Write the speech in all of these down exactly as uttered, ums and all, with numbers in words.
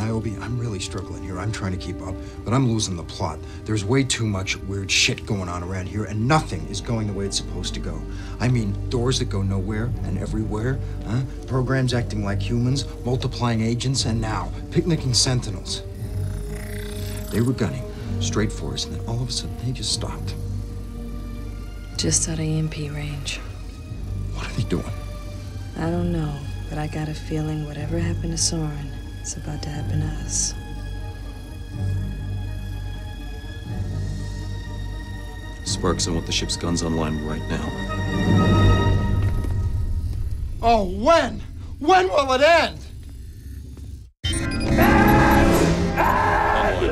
Niobe, I'm really struggling here. I'm trying to keep up, but I'm losing the plot. There's way too much weird shit going on around here, and nothing is going the way it's supposed to go. I mean, doors that go nowhere and everywhere, huh? Programs acting like humans, multiplying agents, and now, picnicking sentinels. They were gunning straight for us, and then all of a sudden, they just stopped. Just out of E M P range. What are they doing? I don't know, but I got a feeling whatever happened to Soren, it's about to happen to us. Sparks, I want the ship's guns online right now. Oh, when? When will it end?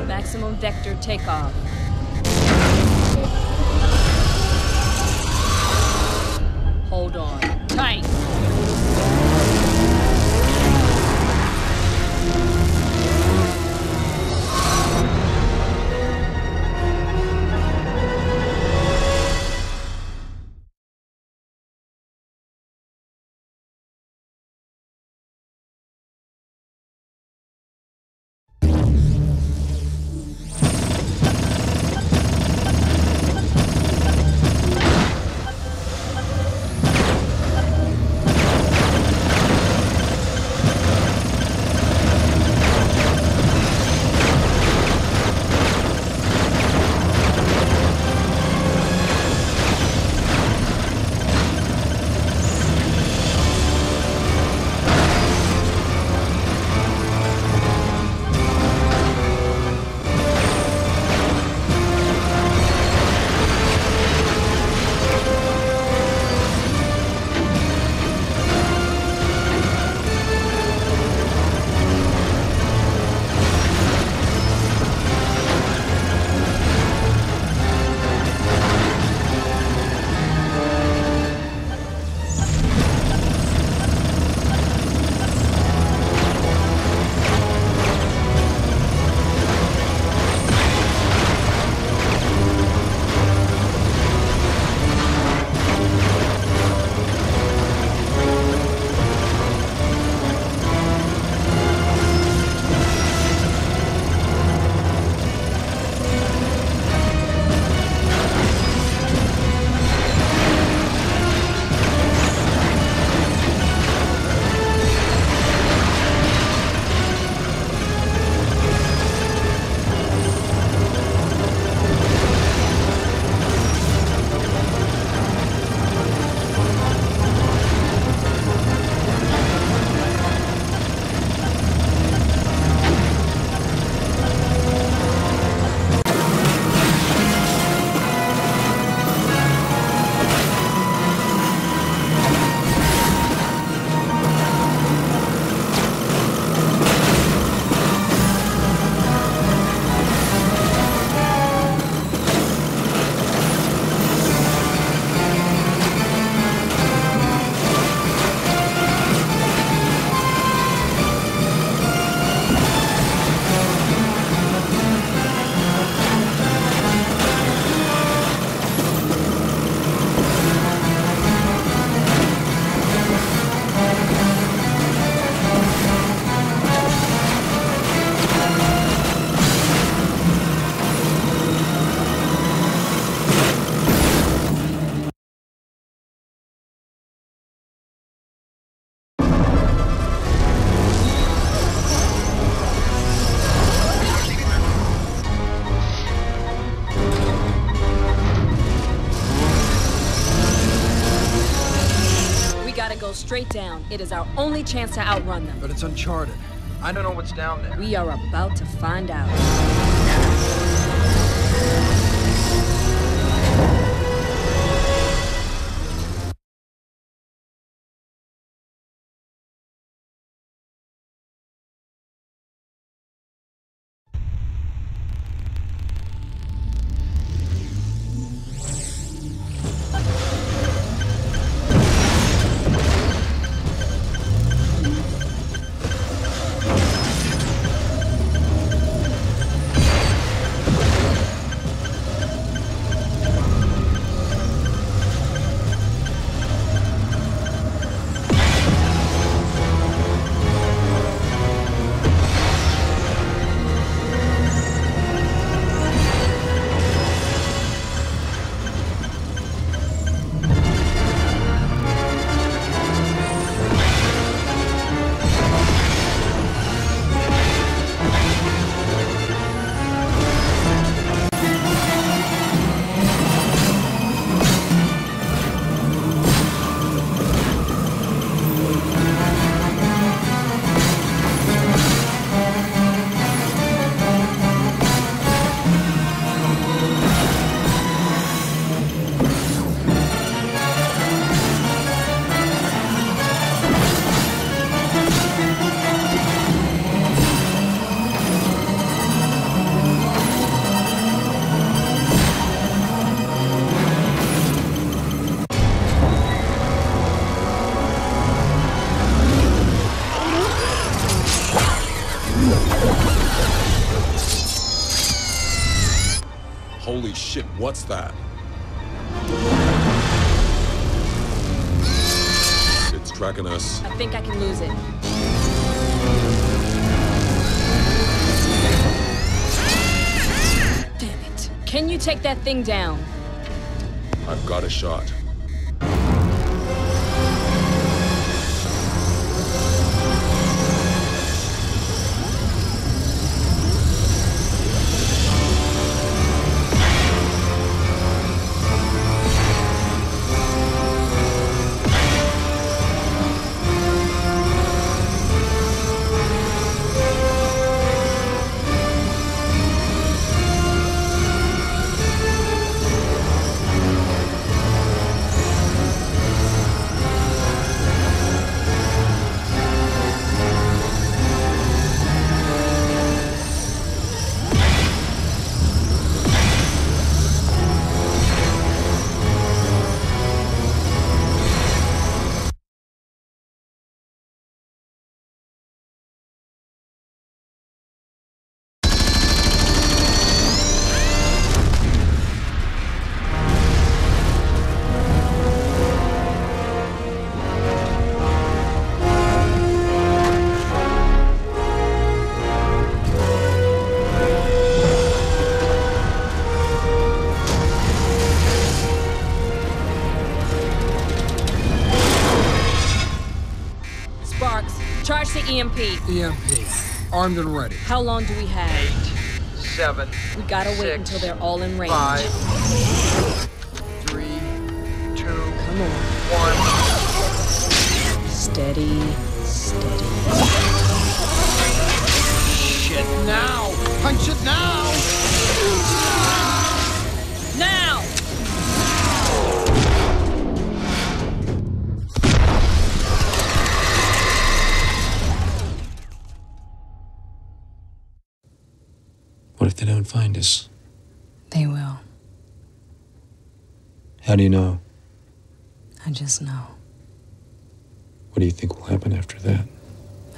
Maximum vector takeoff. Hold on tight. Straight down. It is our only chance to outrun them. But it's uncharted. I don't know what's down there. We are about to find out. Holy shit, what's that? It's tracking us. I think I can lose it. Damn it. Can you take that thing down? I've got a shot. Charge the E M P. E M P. Armed and ready. How long do we have? Eight, seven, We gotta six, wait until they're all in range. Five, three, two, Come on. one. Steady, steady. Shit, now! Punch it now! Now! What if they don't find us? They will. How do you know? I just know. What do you think will happen after that?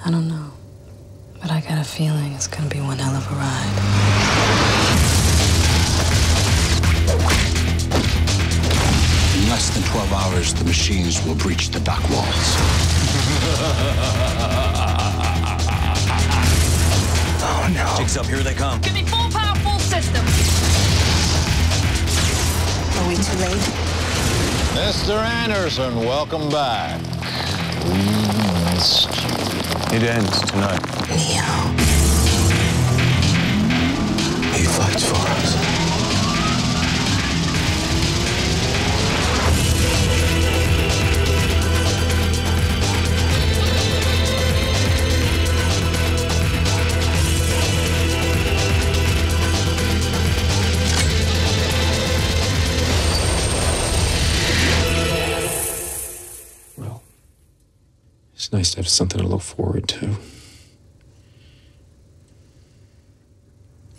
I don't know. But I got a feeling it's gonna be one hell of a ride. In less than twelve hours, the machines will breach the dock walls. Oh, no. Jigs up, here they come. Give me full power, full system. Are we too late? Mister Anderson, welcome back. It ends tonight. Neo. He fights for us. It's nice to have something to look forward to.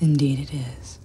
Indeed it is.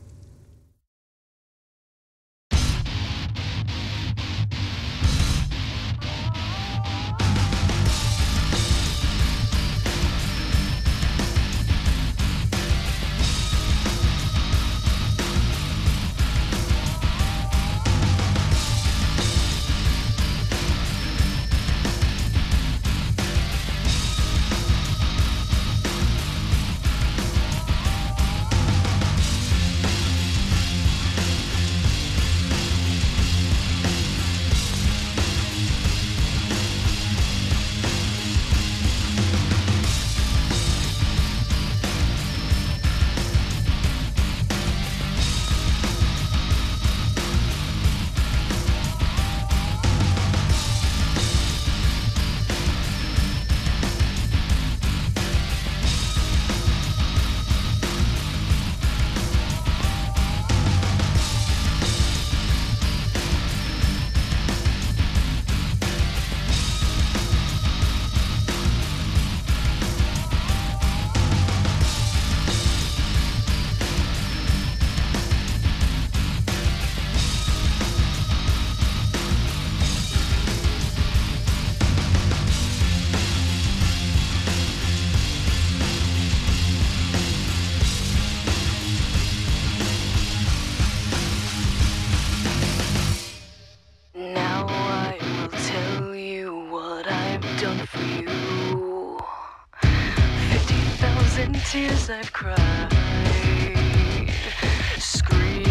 tears I've cried, scream.